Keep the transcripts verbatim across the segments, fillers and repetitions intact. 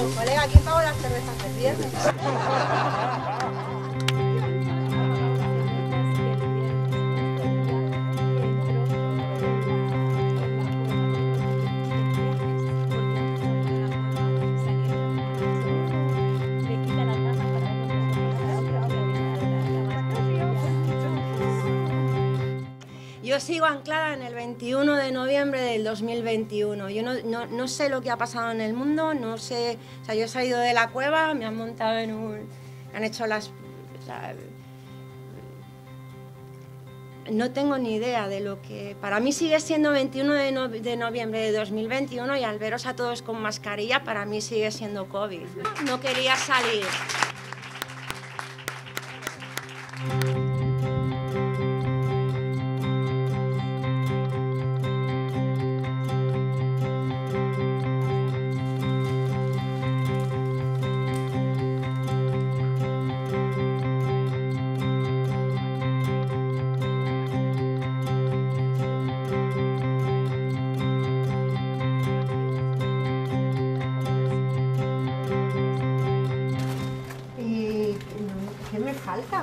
digo, colega, aquí pago las cervezas que pierdes. Yo sigo anclada en el veintiuno de noviembre del dos mil veintiuno. Yo no, no, no sé lo que ha pasado en el mundo, no sé... O sea, yo he salido de la cueva, me han montado en un... han hecho las... O sea, no tengo ni idea de lo que... Para mí sigue siendo veintiuno de noviembre de dos mil veintiuno y al veros a todos con mascarilla, para mí sigue siendo COVID. No quería salir.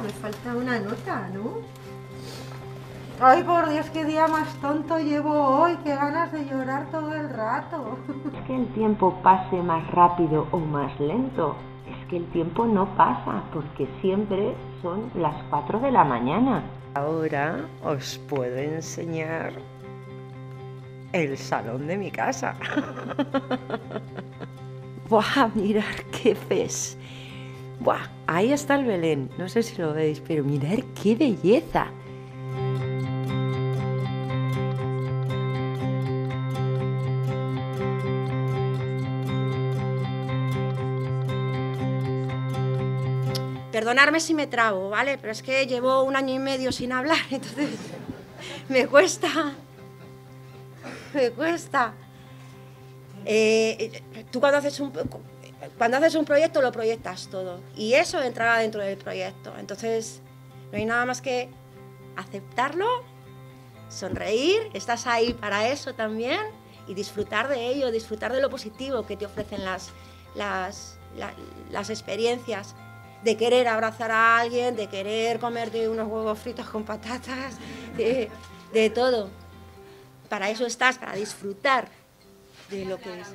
Me falta una nota, ¿no? Ay, por Dios, qué día más tonto llevo hoy, qué ganas de llorar todo el rato. Es que el tiempo pase más rápido o más lento, es que el tiempo no pasa, porque siempre son las cuatro de la mañana. Ahora os puedo enseñar el salón de mi casa. ¡Buah, mirad qué ves! ¡Buah! Ahí está el Belén, no sé si lo veis, pero mirad qué belleza. Perdonadme si me trabo, ¿vale? Pero es que llevo un año y medio sin hablar, entonces me cuesta, me cuesta. Eh, tú cuando haces un... Cuando haces un proyecto lo proyectas todo y eso entrará dentro del proyecto. Entonces no hay nada más que aceptarlo, sonreír, estás ahí para eso también y disfrutar de ello, disfrutar de lo positivo que te ofrecen las, las, la, las experiencias, de querer abrazar a alguien, de querer comerte unos huevos fritos con patatas, de, de todo. Para eso estás, para disfrutar de lo que es.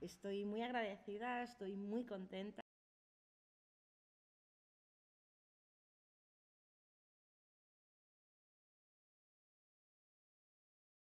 Estoy muy agradecida, estoy muy contenta.